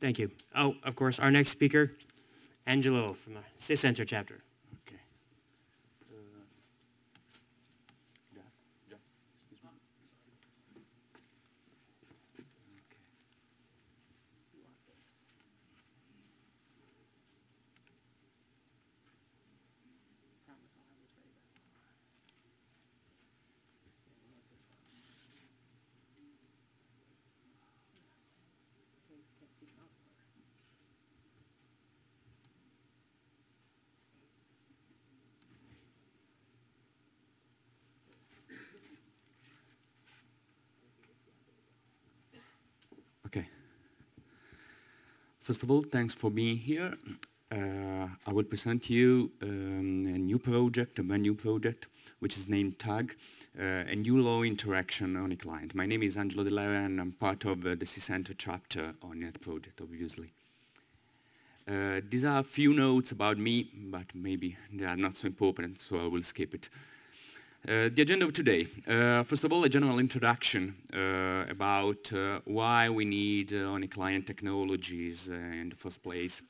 Thank you. Oh, of course, our next speaker, Angelo from the SysEnter chapter. Okay. Yeah, excuse me. First of all, thanks for being here. I will present to you a brand new project, which is named Thug, a new law interaction on a client. My name is Angelo Dell'Aera, and I'm part of the SysEnter chapter on that project, obviously. These are a few notes about me, but maybe they are not so important, so I will skip it. The agenda of today, first of all, a general introduction about why we need honey client technologies in the first place.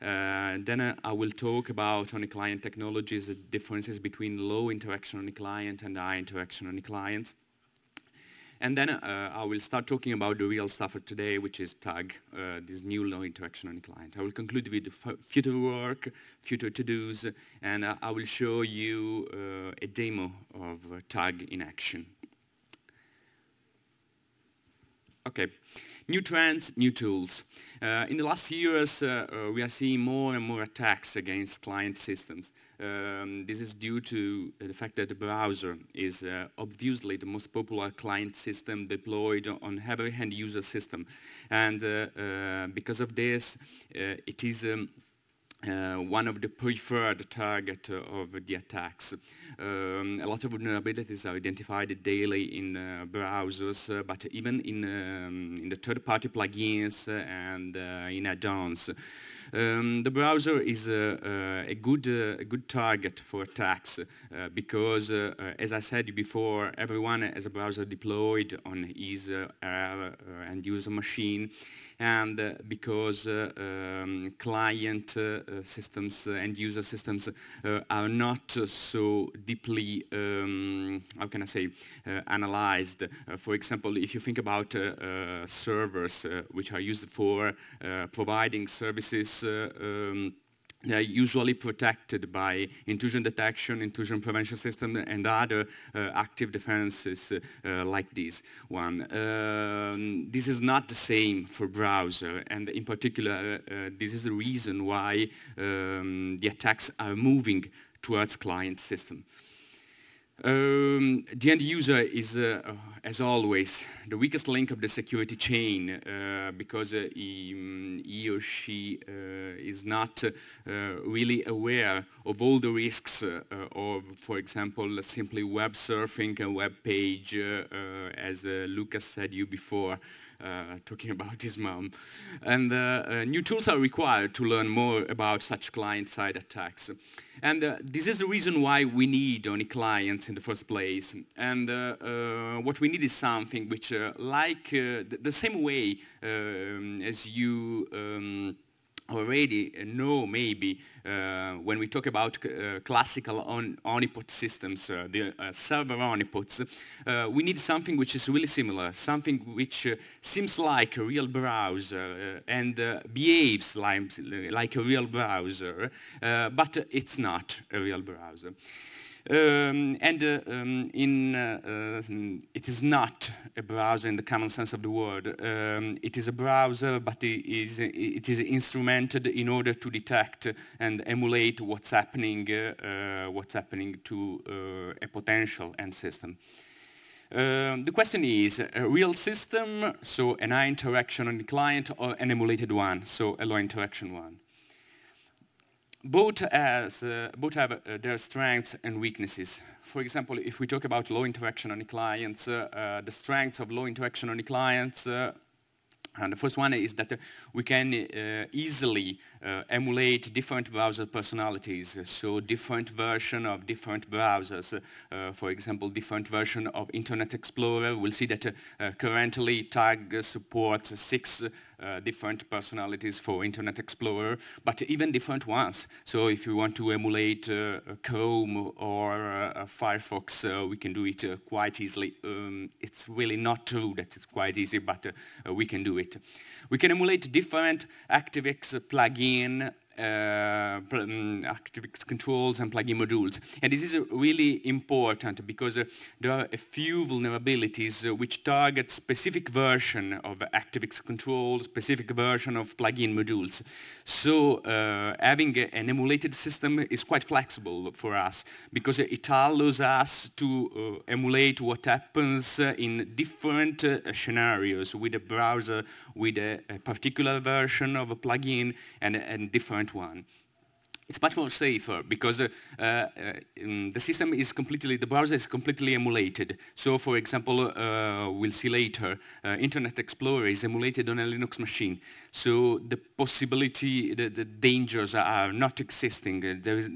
Then I will talk about honey client technologies, the differences between low interaction honey client and high interaction honey clients. And then I will start talking about the real stuff of today, which is Thug, this new low interaction honey client. I will conclude with future work, future to-dos, and I will show you a demo of Thug in action. Okay. New trends, new tools. In the last years, we are seeing more and more attacks against client systems. This is due to the fact that the browser is obviously the most popular client system deployed on every end-user system. And because of this, it is one of the preferred target of the attacks. A lot of vulnerabilities are identified daily in browsers, but even in the third-party plugins and in add-ons. The browser is a good target for attacks because, as I said before, everyone has a browser deployed on his end-user machine, and because client systems and user systems are not so deeply, how can I say, analyzed. For example, if you think about servers which are used for providing services, they are usually protected by intrusion detection, intrusion prevention system, and other active defenses like this one. This is not the same for browser, and in particular, this is the reason why the attacks are moving towards client system. The end user is, as always, the weakest link of the security chain because he or she is not really aware of all the risks of, for example, simply web surfing a web page, as Lucas said you before. Talking about his mom. And new tools are required to learn more about such client-side attacks. And this is the reason why we need honey clients in the first place. And what we need is something which, like the same way as you already know, maybe, when we talk about classical honeypot systems, the server honeypots, we need something which is really similar, something which seems like a real browser and behaves like a real browser, but it's not a real browser. It is not a browser in the common sense of the word. It is a browser, but it is instrumented in order to detect and emulate what's happening to a potential end system. The question is, a real system, so an high interaction on the client, or an emulated one, so a low interaction one? Both have their strengths and weaknesses. For example, if we talk about low interaction on the clients, the strengths of low interaction on the clients, and the first one is that we can easily emulate different browser personalities, so different version of different browsers. For example, different version of Internet Explorer. We'll see that currently Thug supports 6 different personalities for Internet Explorer, but even different ones. So if you want to emulate Chrome or Firefox, we can do it quite easily. It's really not true that it's quite easy, but we can do it. We can emulate different ActiveX plugin, ActiveX controls and plugin modules. And this is really important because there are a few vulnerabilities which target specific version of ActiveX controls, specific version of plugin modules. So having an emulated system is quite flexible for us because it allows us to emulate what happens in different scenarios with a browser, with a particular version of a plugin and different one. It's much more safer because the browser is completely emulated. So, for example, we'll see later, Internet Explorer is emulated on a Linux machine. So the possibility, the dangers are not existing. There is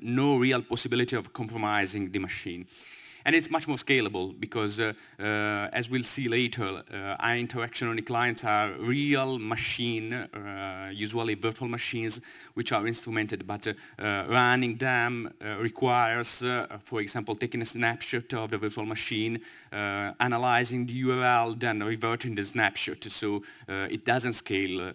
no real possibility of compromising the machine. And it's much more scalable because, as we'll see later, our interaction on the clients are real machine, usually virtual machines, which are instrumented. But running them requires, for example, taking a snapshot of the virtual machine, analyzing the URL, then reverting the snapshot. So it doesn't scale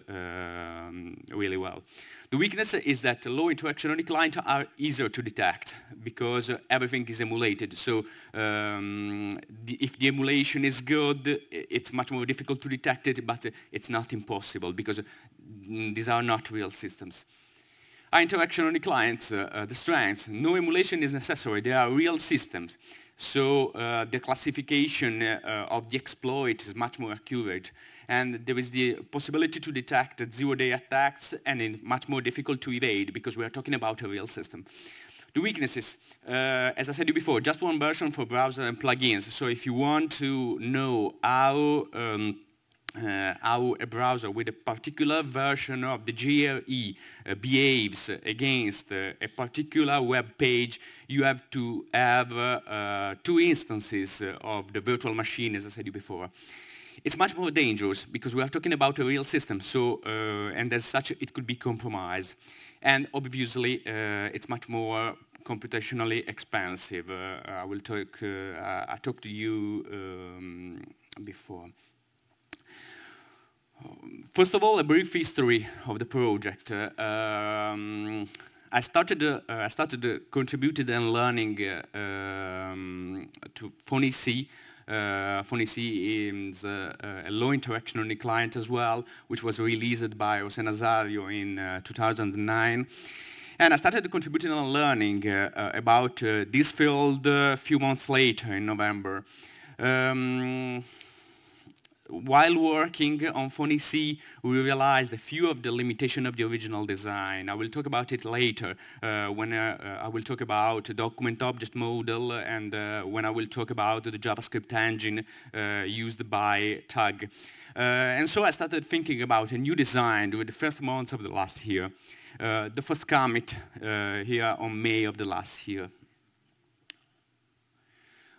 really well. The weakness is that low interaction on the client are easier to detect because everything is emulated. So if the emulation is good, it's much more difficult to detect it, but it's not impossible because these are not real systems. Our interaction on the clients, the strengths, no emulation is necessary. They are real systems. So the classification of the exploit is much more accurate. And there is the possibility to detect zero-day attacks, and it's much more difficult to evade because we are talking about a real system. The weaknesses, as I said before, just one version for browser and plugins. So if you want to know how a browser with a particular version of the GRE behaves against a particular web page, you have to have two instances of the virtual machine, as I said before. It's much more dangerous because we are talking about a real system, so and as such it could be compromised. And obviously it's much more computationally expensive. I will talk. I talked to you before. First of all, a brief history of the project. I started contributed and learning to PhoneyC. PhoneyC is a low interaction on the client as well, which was released by Ose Nazario in 2009. And I started contributing and learning about this field a few months later in November. While working on PhoneyC, we realized a few of the limitations of the original design. I will talk about it later when I will talk about the document object model and when I will talk about the JavaScript engine used by Thug. And so I started thinking about a new design during the first months of the last year, the first commit here on May of the last year.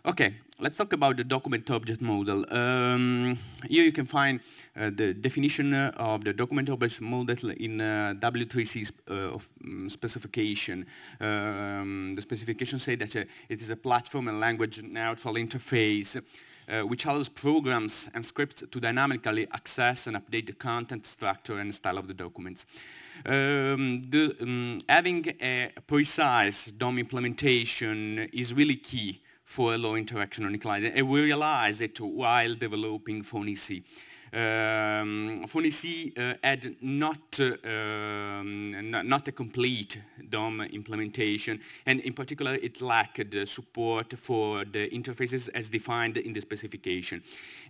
Okay, let's talk about the document object model. Here you can find the definition of the document object model in W3C specification. The specification says that it is a platform and language neutral interface which allows programs and scripts to dynamically access and update the content, structure, and style of the documents. Having a precise DOM implementation is really key for a low interaction on the client, and we realized it while developing PhoneyC. PhoneyC had not a complete DOM implementation, and in particular it lacked support for the interfaces as defined in the specification.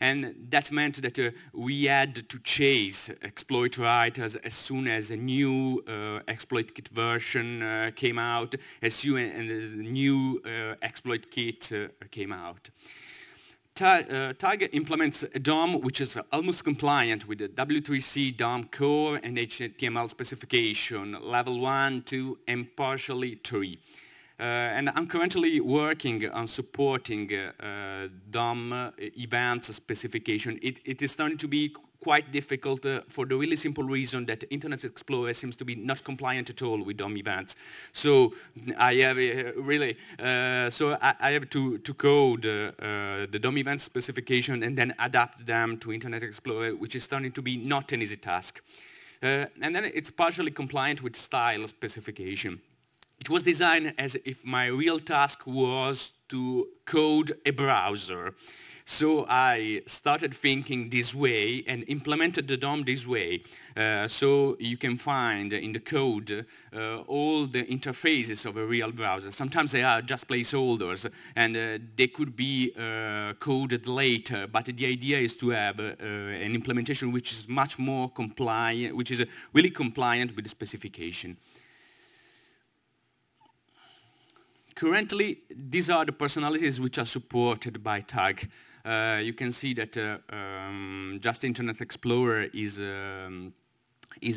And that meant that we had to chase exploit writers as soon as a new exploit kit version came out, as soon as a new exploit kit came out. Thug implements a DOM which is almost compliant with the W3C DOM core and HTML specification, level 1, 2, and partially 3. And I'm currently working on supporting DOM events specification. It is starting to be quite difficult for the really simple reason that Internet Explorer seems to be not compliant at all with DOM events. So I have so I have to code the DOM event specification and then adapt them to Internet Explorer, which is starting to be not an easy task. And then it's partially compliant with style specification. It was designed as if my real task was to code a browser. So I started thinking this way and implemented the DOM this way. So you can find in the code all the interfaces of a real browser. Sometimes they are just placeholders and they could be coded later, but the idea is to have an implementation which is much more compliant, which is really compliant with the specification. Currently, these are the personalities which are supported by Thug. You can see that just Internet Explorer is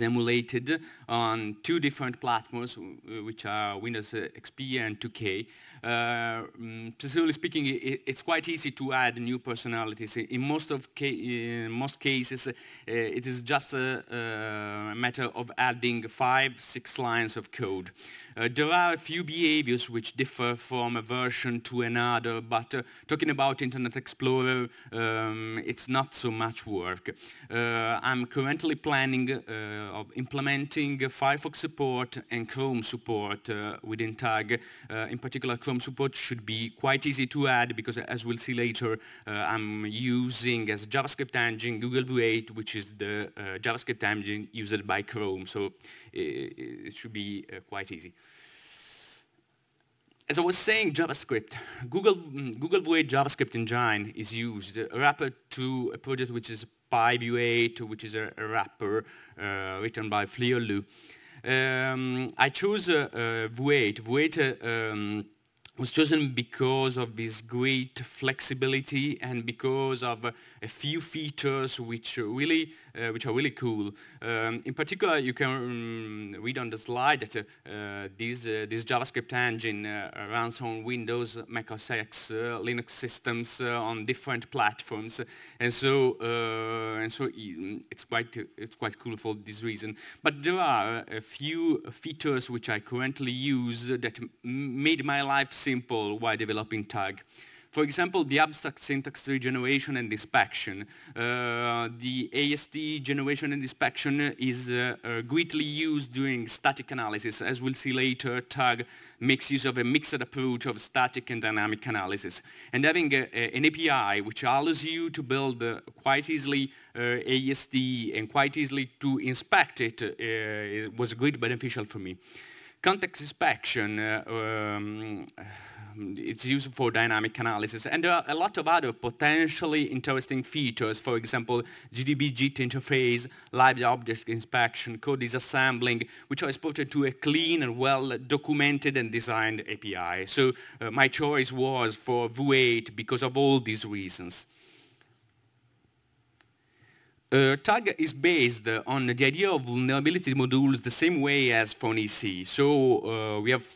emulated on two different platforms, which are Windows XP and 2K. Specifically speaking, it's quite easy to add new personalities. In most cases, it is just a matter of adding 5-6 lines of code. There are a few behaviors which differ from a version to another, but talking about Internet Explorer, it's not so much work. I'm currently planning of implementing Firefox support and Chrome support within Thug. In particular, Chrome support should be quite easy to add because, as we'll see later, I'm using as JavaScript engine Google V8, which is the JavaScript engine used by Chrome, so it should be quite easy. As I was saying, JavaScript. Google V8 JavaScript engine is used, a wrapper to a project which is PyV8, which is a wrapper written by Flavio Lu. I chose V8. V8 was chosen because of this great flexibility and because of a few features which are really cool. In particular, you can read on the slide that this JavaScript engine runs on Windows, Mac OS X, Linux systems on different platforms, and so it's quite cool for this reason. But there are a few features which I currently use that made my life simple while developing Thug. For example, the abstract syntax tree generation and inspection. The AST generation and inspection is greatly used during static analysis. As we'll see later, Thug makes use of a mixed approach of static and dynamic analysis. And having an API which allows you to build quite easily AST and quite easily to inspect it, it was greatly beneficial for me. Context inspection, it's used for dynamic analysis. And there are a lot of other potentially interesting features, for example, GDB-JIT interface, live object inspection, code disassembling, which are exported to a clean and well-documented and designed API. So my choice was for V8 because of all these reasons. Thug is based on the idea of vulnerability modules the same way as PhoneyC. So we have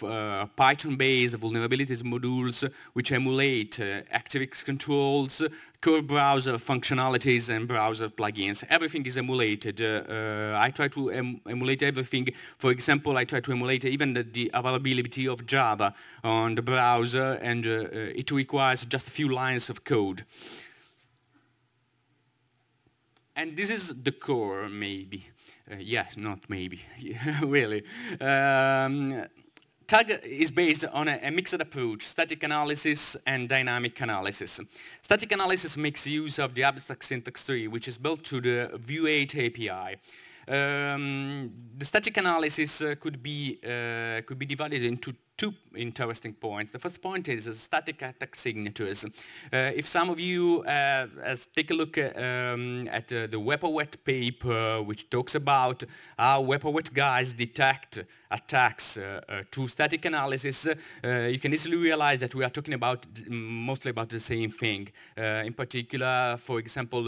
Python-based vulnerabilities modules which emulate ActiveX controls, curve browser functionalities, and browser plugins. Everything is emulated. I try to emulate everything. For example, I try to emulate even the availability of Java on the browser, and it requires just a few lines of code. And this is the core, maybe. Yes, not maybe, really. Thug is based on a mixed approach, static analysis and dynamic analysis. Static analysis makes use of the abstract syntax tree, which is built to the V8 API. The static analysis could be divided into two interesting points. The first point is static attack signatures. If some of you take a look at the Wepawet paper, which talks about how Wepawet guys detect attacks through static analysis, you can easily realize that we are talking about mostly about the same thing. In particular, for example,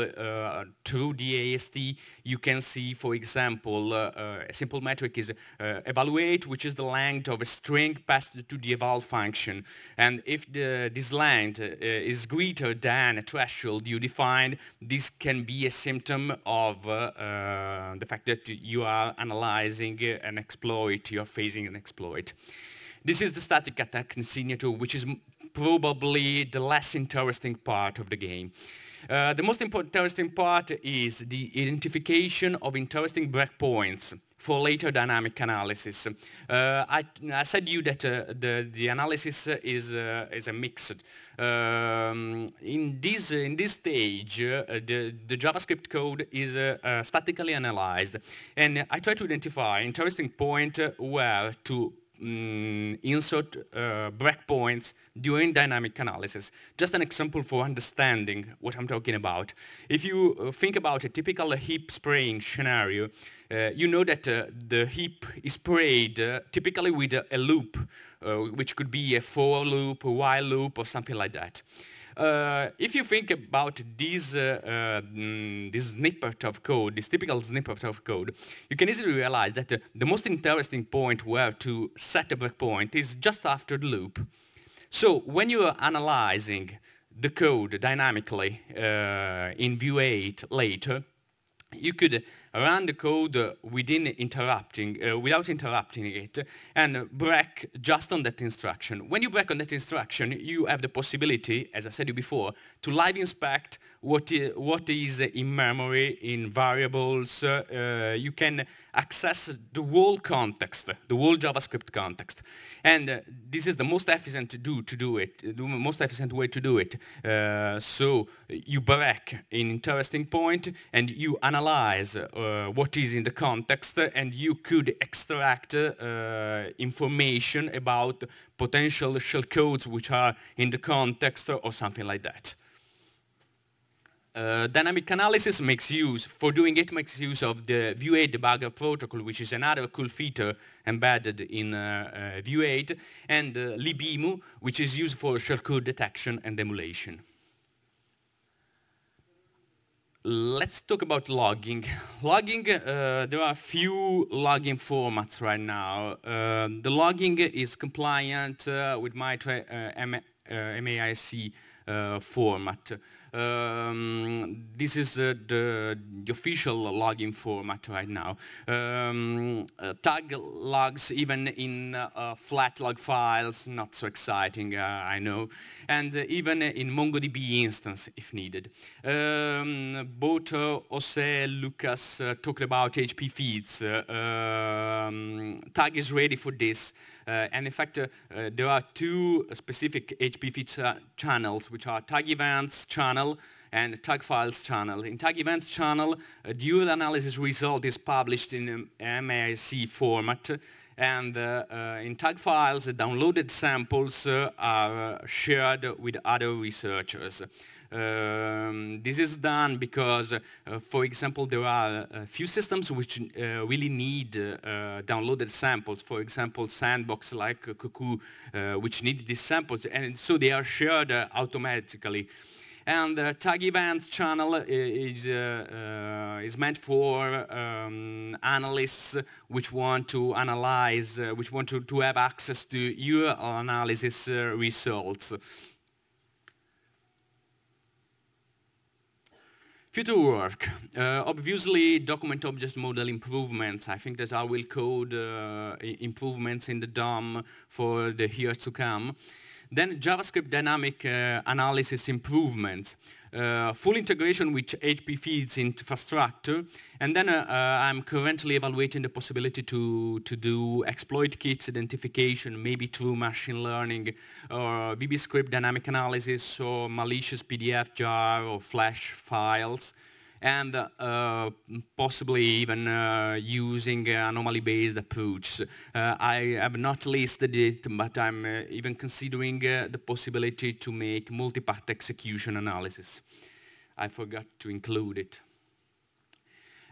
through the AST, you can see, for example, a simple metric is evaluate, which is the length of a string passed passed to the eval function. And if this length is greater than a threshold you defined, this can be a symptom of the fact that you are analyzing an exploit, you are facing an exploit. This is the static attack insignature, which is probably the less interesting part of the game. The most interesting part is the identification of interesting breakpoints for later dynamic analysis. I said to you that the analysis is a mix. In this stage, the JavaScript code is statically analyzed, and I try to identify interesting point where to insert breakpoints during dynamic analysis. Just an example for understanding what I'm talking about. If you think about a typical heap spraying scenario, you know that the heap is sprayed typically with a loop, which could be a for loop, a while loop, or something like that. If you think about this snippet of code, this typical snippet of code, you can easily realize that the most interesting point where to set a breakpoint is just after the loop. So when you are analyzing the code dynamically in V8 later, you could run the code without interrupting it, and break just on that instruction. When you break on that instruction, you have the possibility, as I said before, to live inspect what is in memory, in variables. You can access the whole context, the whole JavaScript context. And this is the most efficient way to do it. So you break an interesting point, and you analyze what is in the context, and you could extract information about potential shellcodes which are in the context or something like that. Dynamic analysis makes use of the V8 debugger protocol, which is another cool feature embedded in V8, and libimu, which is used for shellcode detection and emulation. Let's talk about logging. Logging, there are a few logging formats right now. The logging is compliant with my MAEC format. This is the official logging format right now. Tag logs, even in flat log files, not so exciting, I know, and even in MongoDB instance if needed. Both Ose, Lucas talked about HPFeeds. Tag is ready for this. And in fact, there are two specific HPFeeds channels, which are tag events channel and tag files channel. In tag events channel, a dual analysis result is published in MAEC format, and in tag files, the downloaded samples are shared with other researchers. This is done because, for example, there are a few systems which really need downloaded samples. For example, sandbox like Cuckoo, which need these samples, and so they are shared automatically. And the tag events channel is meant for analysts which want to analyze, which want to have access to your analysis results. Future work. Obviously, document object model improvements. I think that I will code improvements in the DOM for the years to come. Then JavaScript dynamic analysis improvements. Full integration with HPFeeds infrastructure, and then I'm currently evaluating the possibility to do exploit kits identification, maybe through machine learning, or VBScript dynamic analysis, or malicious PDF jar, or flash files, and possibly even using anomaly-based approach. I have not listed it, but I'm even considering the possibility to make multi-part execution analysis. I forgot to include it.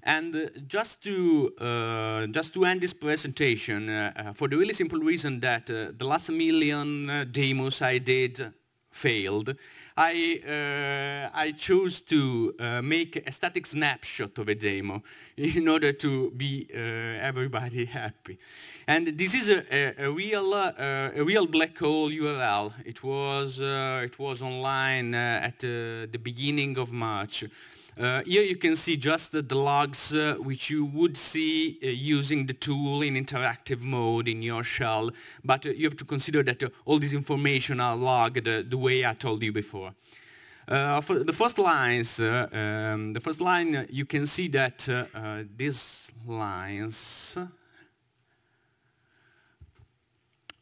And just to end this presentation, for the really simple reason that the last million demos I did failed, I chose to make a static snapshot of a demo in order to be everybody happy. And this is a real Blackhole URL. It was online at the beginning of March. Here you can see just the logs which you would see using the tool in interactive mode in your shell, but you have to consider that all this information are logged the way I told you before. For the first lines, the first line you can see that these lines.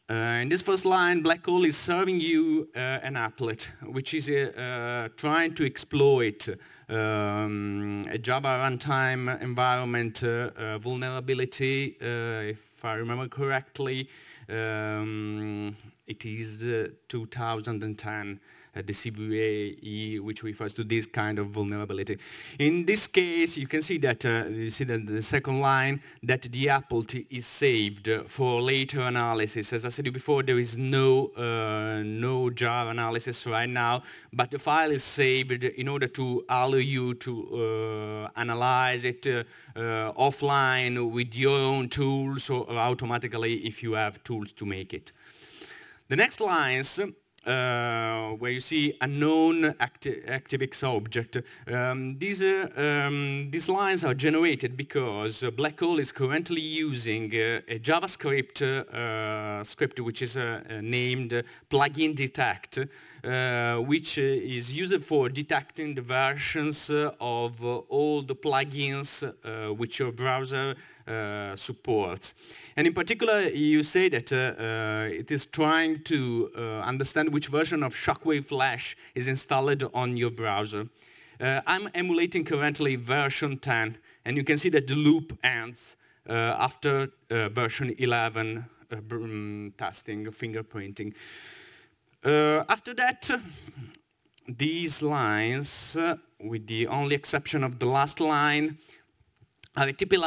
In this first line, Blackhole is serving you an applet, which is trying to exploit a Java runtime environment vulnerability. If I remember correctly, it is 2010, the CVE, which refers to this kind of vulnerability. In this case, you see that the second line, that the applet is saved for later analysis. As I said before, there is no jar analysis right now, but the file is saved in order to allow you to analyze it offline with your own tools or automatically if you have tools to make it. The next lines, where you see a known ActiveX object. These lines are generated because Blackhole is currently using a JavaScript script which is named Plugin Detect, which is used for detecting the versions of all the plugins which your browser supports. And in particular, you say that it is trying to understand which version of Shockwave Flash is installed on your browser. I'm emulating currently version 10, and you can see that the loop ends after version 11 testing, fingerprinting. After that, these lines, with the only exception of the last line, are a typical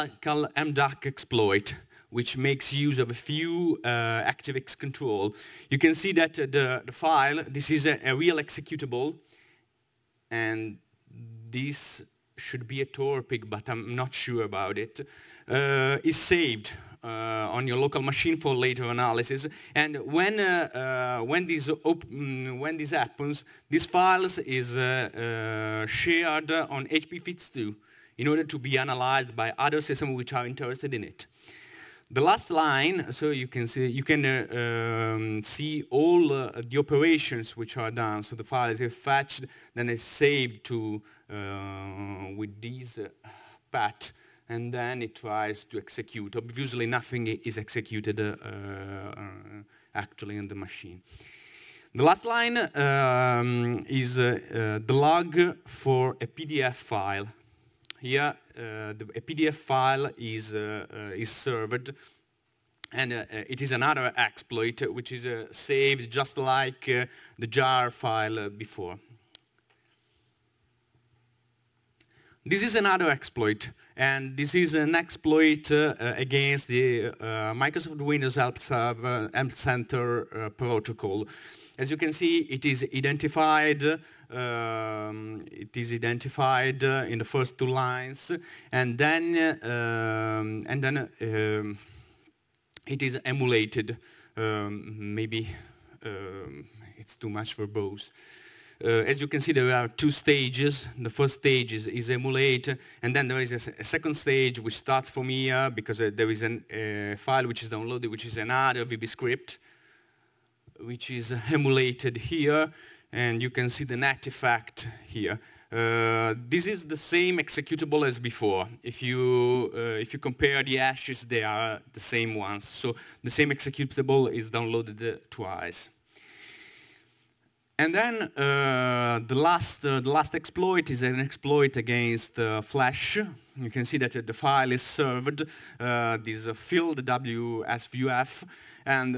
mDark exploit, which makes use of a few ActiveX control. You can see that the file, this is a real executable, and this should be a Torpig, but I'm not sure about it, is saved on your local machine for later analysis. And when this happens, these files is shared on HPFeeds 2. In order to be analyzed by other systems which are interested in it. The last line, so you can see all the operations which are done. So the file is fetched, then it's saved to with these path, and then it tries to execute. Obviously, nothing is executed actually on the machine. The last line is the log for a PDF file. Here, a PDF file is served, and it is another exploit which is saved just like the jar file before. This is another exploit, and this is an exploit against the Microsoft Windows Help Server Center protocol. As you can see, it is identified in the first two lines, and then it is emulated. Maybe it's too much verbose. As you can see, there are two stages. The first stage is emulate, and then there is a second stage which starts from here because there is a file which is downloaded, which is another VB script, which is emulated here, and you can see the net effect here. This is the same executable as before. If you compare the hashes, they are the same ones. So the same executable is downloaded twice. And then the last exploit is an exploit against Flash. You can see that the file is served, this field WSVF, and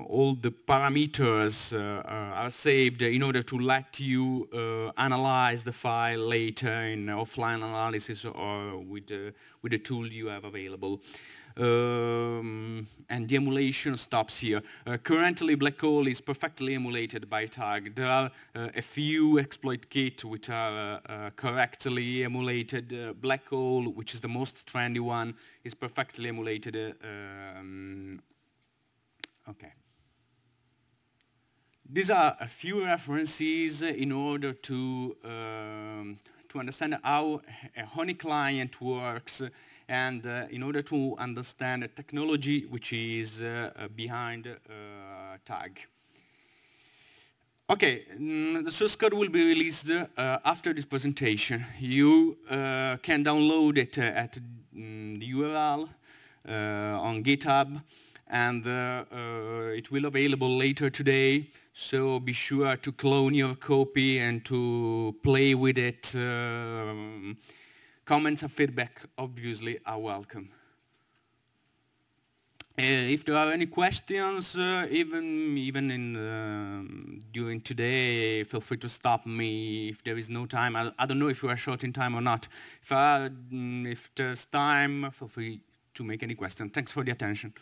all the parameters are saved in order to let you analyze the file later in offline analysis or with the tool you have available. And the emulation stops here. Currently, Blackhole is perfectly emulated by Thug. There are a few exploit kits which are correctly emulated. Blackhole, which is the most trendy one, is perfectly emulated. Okay. These are a few references in order to understand how a Honey client works. And in order to understand the technology which is behind Thug. Okay, the source code will be released after this presentation. You can download it at the URL on GitHub, and it will be available later today. So be sure to clone your copy and to play with it. Comments and feedback, obviously, are welcome. If there are any questions, even in during today, feel free to stop me if there is no time. I don't know if you are short in time or not. If there's time, feel free to make any question. Thanks for the attention.